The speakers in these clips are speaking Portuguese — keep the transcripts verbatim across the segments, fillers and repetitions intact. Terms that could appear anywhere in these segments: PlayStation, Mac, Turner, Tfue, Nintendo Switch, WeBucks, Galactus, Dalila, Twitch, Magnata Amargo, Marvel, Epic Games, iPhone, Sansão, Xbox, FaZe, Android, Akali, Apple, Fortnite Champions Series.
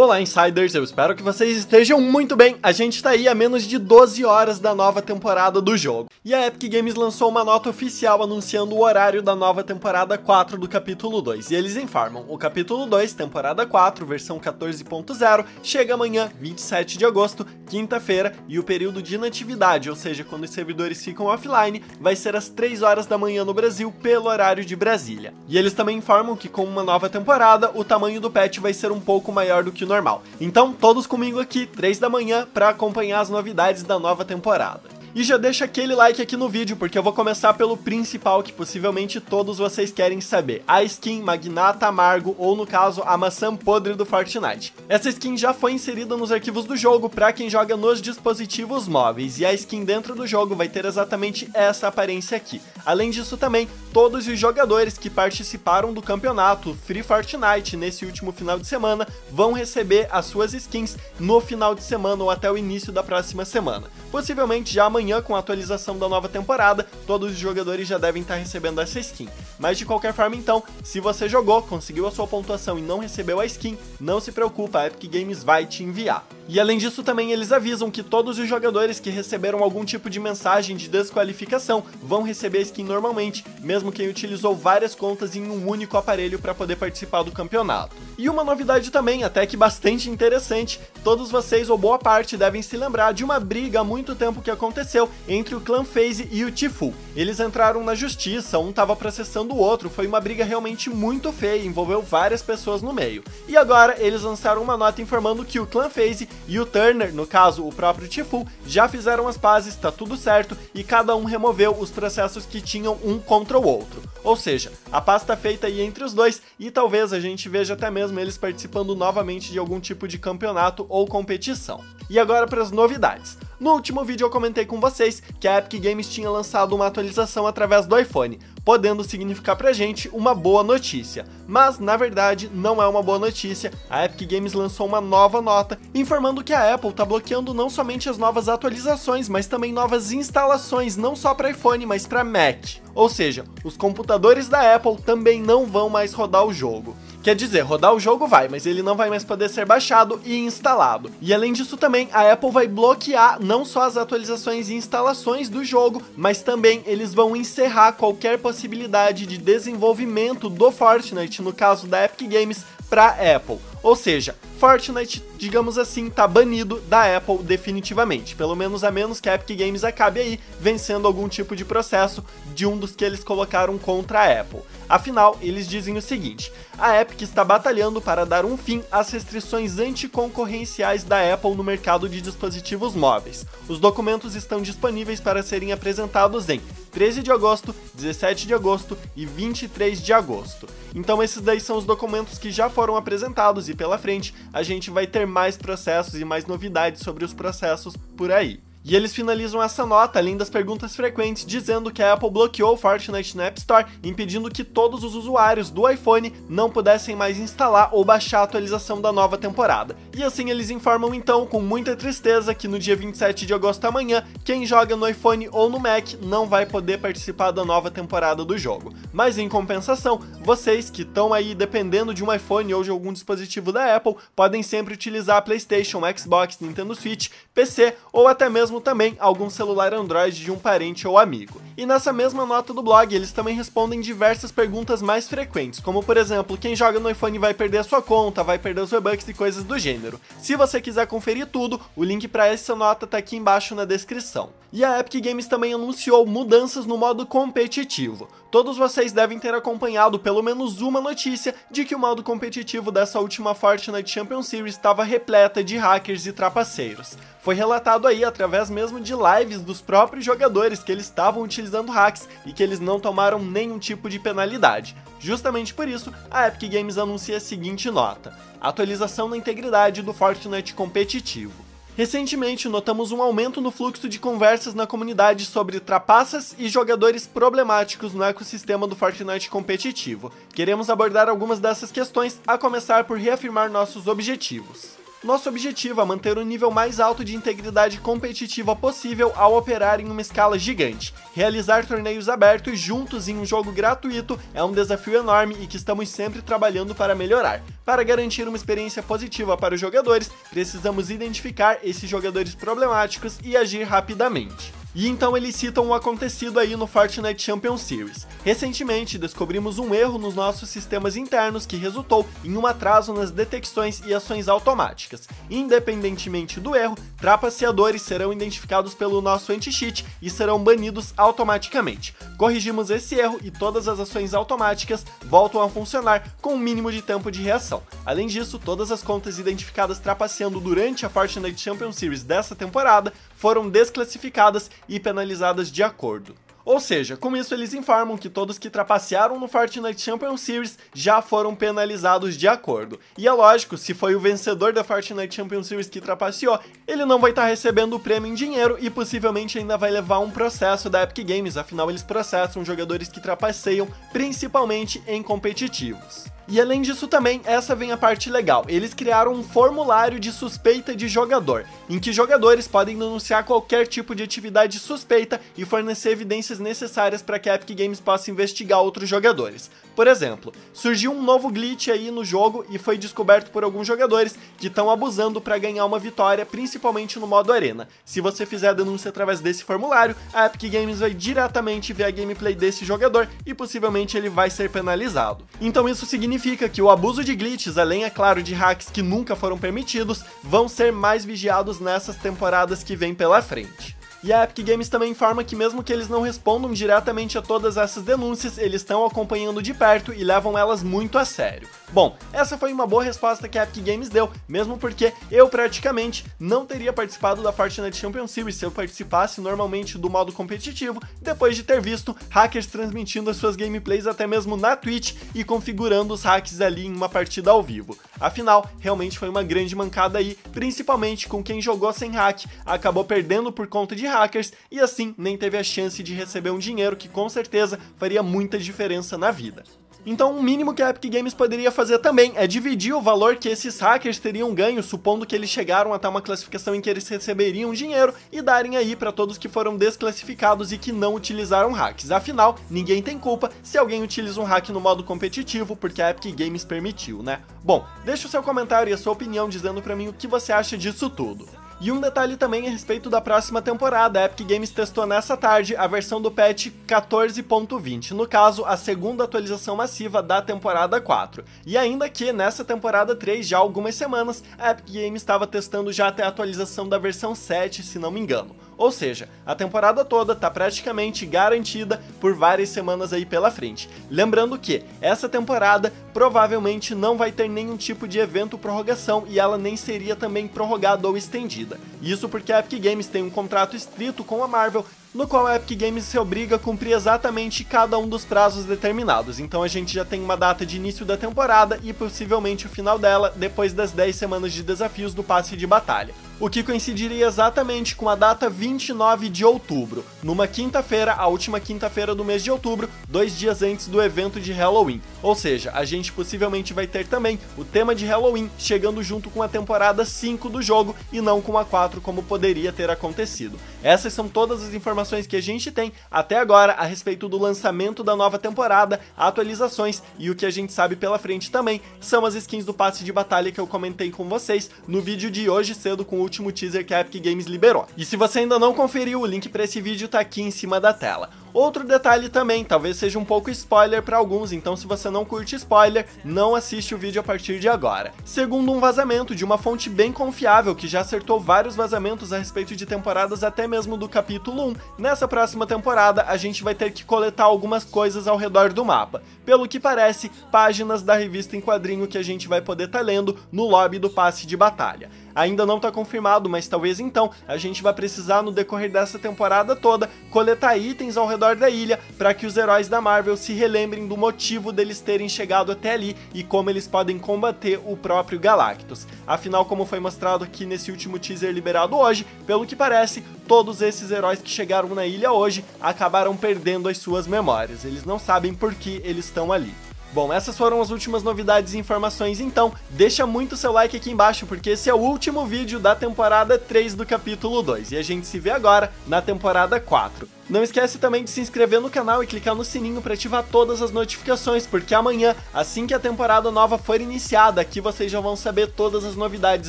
Olá, Insiders, eu espero que vocês estejam muito bem. A gente tá aí a menos de doze horas da nova temporada do jogo. E a Epic Games lançou uma nota oficial anunciando o horário da nova temporada quatro do capítulo dois. E eles informam, o capítulo dois, temporada quatro, versão quatorze ponto zero, chega amanhã, vinte e sete de agosto, quinta-feira, e o período de inatividade, ou seja, quando os servidores ficam offline, vai ser às três horas da manhã no Brasil, pelo horário de Brasília. E eles também informam que com uma nova temporada, o tamanho do patch vai ser um pouco maior do que normal. Então, todos comigo aqui, três da manhã, para acompanhar as novidades da nova temporada. E já deixa aquele like aqui no vídeo, porque eu vou começar pelo principal que possivelmente todos vocês querem saber, a skin Magnata Amargo, ou no caso, a maçã podre do Fortnite. Essa skin já foi inserida nos arquivos do jogo para quem joga nos dispositivos móveis, e a skin dentro do jogo vai ter exatamente essa aparência aqui. Além disso também, todos os jogadores que participaram do campeonato Free Fortnite nesse último final de semana vão receber as suas skins no final de semana ou até o início da próxima semana. Possivelmente já amanhã Amanhã, com a atualização da nova temporada, todos os jogadores já devem estar recebendo essa skin. Mas de qualquer forma, então, se você jogou, conseguiu a sua pontuação e não recebeu a skin, não se preocupa, a Epic Games vai te enviar. E além disso também eles avisam que todos os jogadores que receberam algum tipo de mensagem de desqualificação vão receber a skin normalmente, mesmo quem utilizou várias contas em um único aparelho para poder participar do campeonato. E uma novidade também, até que bastante interessante, todos vocês ou boa parte devem se lembrar de uma briga há muito tempo que aconteceu entre o clã FaZe e o Tfue. Eles entraram na justiça, um tava processando o outro, foi uma briga realmente muito feia, envolveu várias pessoas no meio. E agora eles lançaram uma nota informando que o clã FaZe e o Turner, no caso o próprio Tfue, já fizeram as pazes, tá tudo certo, e cada um removeu os processos que tinham um contra o outro. Ou seja, a paz tá feita aí entre os dois, e talvez a gente veja até mesmo eles participando novamente de algum tipo de campeonato ou competição. E agora para as novidades. No último vídeo eu comentei com vocês que a Epic Games tinha lançado uma atualização através do iPhone, podendo significar pra gente uma boa notícia. Mas, na verdade, não é uma boa notícia. A Epic Games lançou uma nova nota informando que a Apple tá bloqueando não somente as novas atualizações, mas também novas instalações, não só para iPhone, mas para Mac. Ou seja, os computadores da Apple também não vão mais rodar o jogo. Quer dizer, rodar o jogo vai, mas ele não vai mais poder ser baixado e instalado. E além disso também, a Apple vai bloquear não só as atualizações e instalações do jogo, mas também eles vão encerrar qualquer possibilidade de desenvolvimento do Fortnite, no caso da Epic Games, para Apple. Ou seja, Fortnite, digamos assim, tá banido da Apple definitivamente, pelo menos a menos que a Epic Games acabe aí vencendo algum tipo de processo de um dos que eles colocaram contra a Apple. Afinal, eles dizem o seguinte, a Epic está batalhando para dar um fim às restrições anticoncorrenciais da Apple no mercado de dispositivos móveis. Os documentos estão disponíveis para serem apresentados em treze de agosto, dezessete de agosto e vinte e três de agosto. Então esses daí são os documentos que já foram apresentados e pela frente a gente vai ter mais processos e mais novidades sobre os processos por aí. E eles finalizam essa nota, além das perguntas frequentes, dizendo que a Apple bloqueou o Fortnite na App Store, impedindo que todos os usuários do iPhone não pudessem mais instalar ou baixar a atualização da nova temporada. E assim eles informam então, com muita tristeza, que no dia vinte e sete de agosto amanhã, quem joga no iPhone ou no Mac não vai poder participar da nova temporada do jogo. Mas em compensação, vocês que estão aí dependendo de um iPhone ou de algum dispositivo da Apple, podem sempre utilizar a PlayStation, Xbox, Nintendo Switch, P C ou até mesmo também algum celular Android de um parente ou amigo. E nessa mesma nota do blog, eles também respondem diversas perguntas mais frequentes, como por exemplo, quem joga no iPhone vai perder a sua conta, vai perder os WeBucks e coisas do gênero. Se você quiser conferir tudo, o link para essa nota tá aqui embaixo na descrição. E a Epic Games também anunciou mudanças no modo competitivo. Todos vocês devem ter acompanhado pelo menos uma notícia de que o modo competitivo dessa última Fortnite Champions Series estava repleta de hackers e trapaceiros. Foi relatado aí através mesmo de lives dos próprios jogadores que eles estavam utilizando hacks e que eles não tomaram nenhum tipo de penalidade. Justamente por isso, a Epic Games anuncia a seguinte nota: atualização na integridade do Fortnite competitivo. Recentemente, notamos um aumento no fluxo de conversas na comunidade sobre trapaças e jogadores problemáticos no ecossistema do Fortnite competitivo. Queremos abordar algumas dessas questões, a começar por reafirmar nossos objetivos. Nosso objetivo é manter o nível mais alto de integridade competitiva possível ao operar em uma escala gigante. Realizar torneios abertos juntos em um jogo gratuito é um desafio enorme e que estamos sempre trabalhando para melhorar. Para garantir uma experiência positiva para os jogadores, precisamos identificar esses jogadores problemáticos e agir rapidamente. E então eles citam o acontecido aí no Fortnite Champions Series. Recentemente, descobrimos um erro nos nossos sistemas internos que resultou em um atraso nas detecções e ações automáticas. Independentemente do erro, trapaceadores serão identificados pelo nosso anti-cheat e serão banidos automaticamente. Corrigimos esse erro e todas as ações automáticas voltam a funcionar com o mínimo de tempo de reação. Além disso, todas as contas identificadas trapaceando durante a Fortnite Champions Series dessa temporada foram desclassificadas e penalizadas de acordo. Ou seja, com isso eles informam que todos que trapacearam no Fortnite Champions Series já foram penalizados de acordo. E é lógico, se foi o vencedor da Fortnite Champions Series que trapaceou, ele não vai estar recebendo o prêmio em dinheiro e possivelmente ainda vai levar um processo da Epic Games, afinal eles processam jogadores que trapaceiam, principalmente em competitivos. E além disso também, essa vem a parte legal, eles criaram um formulário de suspeita de jogador, em que jogadores podem denunciar qualquer tipo de atividade suspeita e fornecer evidências necessárias para que a Epic Games possa investigar outros jogadores. Por exemplo, surgiu um novo glitch aí no jogo e foi descoberto por alguns jogadores que estão abusando para ganhar uma vitória, principalmente no modo arena. Se você fizer a denúncia através desse formulário, a Epic Games vai diretamente ver a gameplay desse jogador e possivelmente ele vai ser penalizado. Então isso significa Significa que o abuso de glitches, além, é claro, de hacks que nunca foram permitidos, vão ser mais vigiados nessas temporadas que vêm pela frente. E a Epic Games também informa que mesmo que eles não respondam diretamente a todas essas denúncias, eles estão acompanhando de perto e levam elas muito a sério. Bom, essa foi uma boa resposta que a Epic Games deu, mesmo porque eu praticamente não teria participado da Fortnite Champions Series se eu participasse normalmente do modo competitivo, depois de ter visto hackers transmitindo as suas gameplays até mesmo na Twitch e configurando os hacks ali em uma partida ao vivo. Afinal, realmente foi uma grande mancada aí, principalmente com quem jogou sem hack, acabou perdendo por conta de hackers e assim nem teve a chance de receber um dinheiro que com certeza faria muita diferença na vida. Então o mínimo que a Epic Games poderia fazer também é dividir o valor que esses hackers teriam ganho, supondo que eles chegaram até uma classificação em que eles receberiam dinheiro, e darem aí para todos que foram desclassificados e que não utilizaram hacks. Afinal, ninguém tem culpa se alguém utiliza um hack no modo competitivo, porque a Epic Games permitiu, né? Bom, deixa o seu comentário e a sua opinião dizendo pra mim o que você acha disso tudo. E um detalhe também a respeito da próxima temporada, a Epic Games testou nessa tarde a versão do patch quatorze ponto vinte, no caso a segunda atualização massiva da temporada quatro. E ainda que nessa temporada três, já há algumas semanas, a Epic Games estava testando já até a atualização da versão sete, se não me engano. Ou seja, a temporada toda está praticamente garantida por várias semanas aí pela frente. Lembrando que essa temporada provavelmente não vai ter nenhum tipo de evento prorrogação e ela nem seria também prorrogada ou estendida. Isso porque a Epic Games tem um contrato estrito com a Marvel, no qual a Epic Games se obriga a cumprir exatamente cada um dos prazos determinados. Então a gente já tem uma data de início da temporada e possivelmente o final dela depois das dez semanas de desafios do passe de batalha, o que coincidiria exatamente com a data vinte e nove de outubro, numa quinta-feira, a última quinta-feira do mês de outubro, dois dias antes do evento de Halloween. Ou seja, a gente possivelmente vai ter também o tema de Halloween chegando junto com a temporada cinco do jogo e não com a quatro como poderia ter acontecido. Essas são todas as informações que a gente tem até agora a respeito do lançamento da nova temporada, atualizações e o que a gente sabe pela frente também são as skins do passe de batalha que eu comentei com vocês no vídeo de hoje cedo com o último teaser que a Epic Games liberou. E se você ainda não conferiu, o link para esse vídeo tá aqui em cima da tela. Outro detalhe também, talvez seja um pouco spoiler para alguns, então se você não curte spoiler, não assiste o vídeo a partir de agora. Segundo um vazamento de uma fonte bem confiável, que já acertou vários vazamentos a respeito de temporadas até mesmo do capítulo um, nessa próxima temporada a gente vai ter que coletar algumas coisas ao redor do mapa. Pelo que parece, páginas da revista em quadrinho que a gente vai poder estar lendo no lobby do passe de batalha. Ainda não está confirmado, mas talvez então a gente vai precisar no decorrer dessa temporada toda coletar itens ao redor da ilha para que os heróis da Marvel se relembrem do motivo deles terem chegado até ali e como eles podem combater o próprio Galactus. Afinal, como foi mostrado aqui nesse último teaser liberado hoje, pelo que parece, todos esses heróis que chegaram na ilha hoje acabaram perdendo as suas memórias, eles não sabem por que eles estão ali. Bom, essas foram as últimas novidades e informações, então deixa muito seu like aqui embaixo, porque esse é o último vídeo da temporada três do capítulo dois, e a gente se vê agora na temporada quatro. Não esquece também de se inscrever no canal e clicar no sininho para ativar todas as notificações, porque amanhã, assim que a temporada nova for iniciada, aqui vocês já vão saber todas as novidades,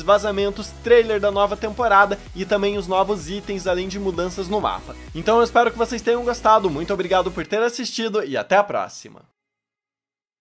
vazamentos, trailer da nova temporada e também os novos itens, além de mudanças no mapa. Então eu espero que vocês tenham gostado, muito obrigado por ter assistido e até a próxima!